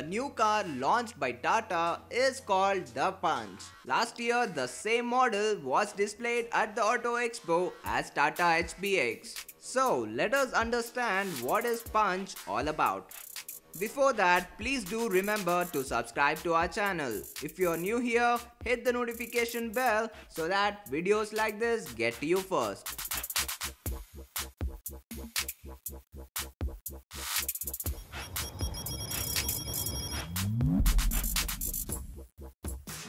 the new car launched by Tata is called the Punch. Last year, the same model was displayed at the Auto Expo as Tata HBX. So let us understand what is Punch all about. Before that, please do remember to subscribe to our channel. If you are new here, hit the notification bell so that videos like this get to you first.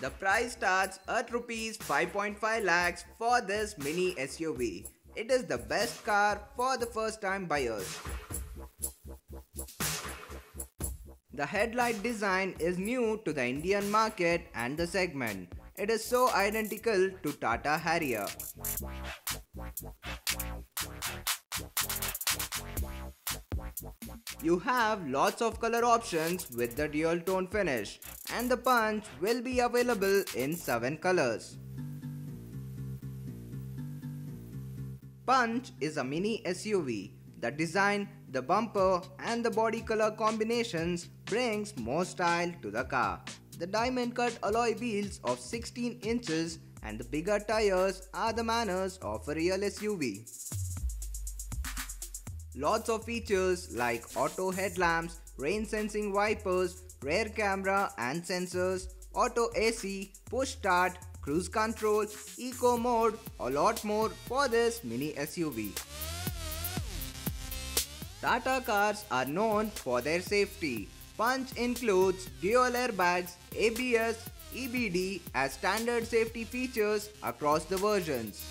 The price starts at rupees 5.5 lakhs for this mini SUV. It is the best car for the first time buyers. The headlight design is new to the Indian market and the segment. It is so identical to Tata Harrier. You have lots of color options with the dual tone finish, and the Punch will be available in 7 colors. Punch is a mini SUV. The design, the bumper and the body color combinations brings more style to the car. The diamond cut alloy wheels of 16 inches and the bigger tires are the manners of a real SUV. Lots of features like auto headlamps, rain sensing wipers, rear camera and sensors, auto AC, push start, cruise control, eco mode, a lot more for this mini SUV. Tata cars are known for their safety. Punch includes dual airbags, ABS, EBD as standard safety features across the versions.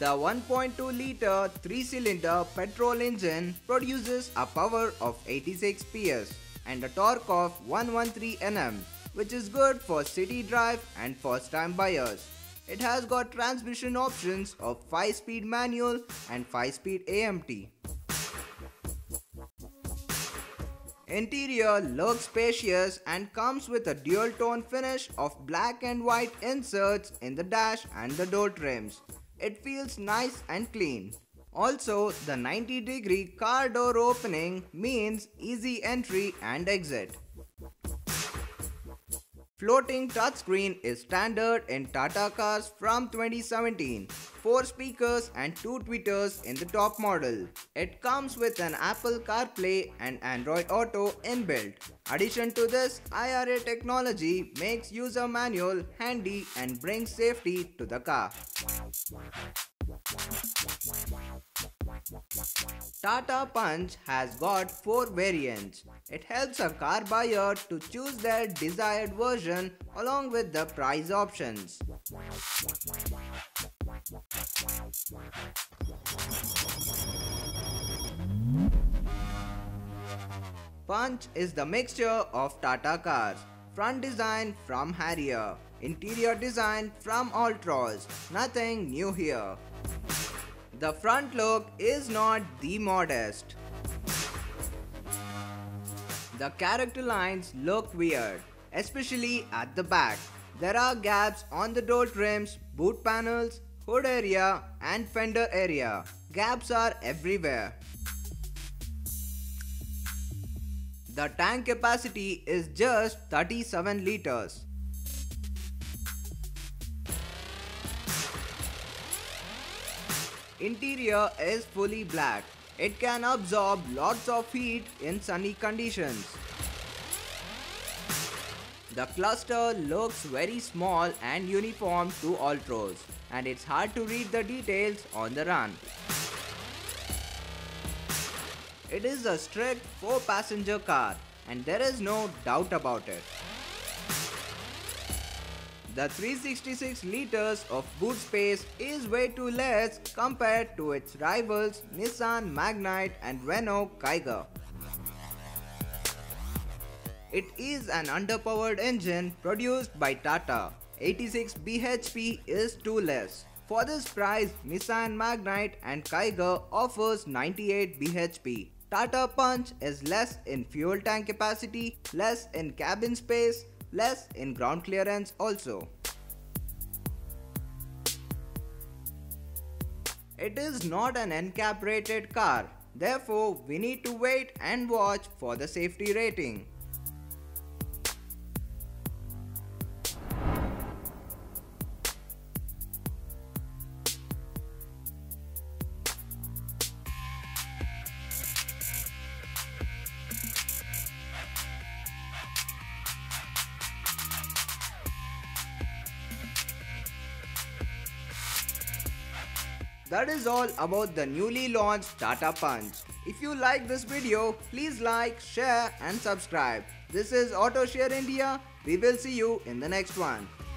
The 1.2-litre 3-cylinder petrol engine produces a power of 86 PS and a torque of 113 Nm, which is good for city drive and first-time buyers. It has got transmission options of 5-speed manual and 5-speed AMT. Interior looks spacious and comes with a dual-tone finish of black and white inserts in the dash and the door trims. It feels nice and clean. Also, the 90-degree car door opening means easy entry and exit. Floating touchscreen is standard in Tata cars from 2017. 4 speakers and 2 tweeters in the top model. It comes with an Apple CarPlay and Android Auto inbuilt. Addition to this, IRA technology makes user manual handy and brings safety to the car. Tata Punch has got 4 variants. It helps a car buyer to choose their desired version along with the price options. Punch is the mixture of Tata cars. Front design from Harrier, interior design from Altroz, nothing new here. The front look is not the modest. The character lines look weird, especially at the back. There are gaps on the door trims, boot panels, hood area and fender area. Gaps are everywhere. The tank capacity is just 37 liters. Interior is fully black. It can absorb lots of heat in sunny conditions. The cluster looks very small and uniform to Altroz, and it's hard to read the details on the run. It is a strict 4-passenger car, and there is no doubt about it. The 366 liters of boot space is way too less compared to its rivals Nissan Magnite and Renault Kiger. It is an underpowered engine produced by Tata. 86 bhp is too less. For this price, Nissan Magnite and Kiger offers 98 bhp. Tata Punch is less in fuel tank capacity, less in cabin space, less in ground clearance also. It is not an NCAP rated car. Therefore, we need to wait and watch for the safety rating. That is all about the newly launched Tata Punch. If you like this video, please like, share and subscribe. This is Autosheer India. We will see you in the next one.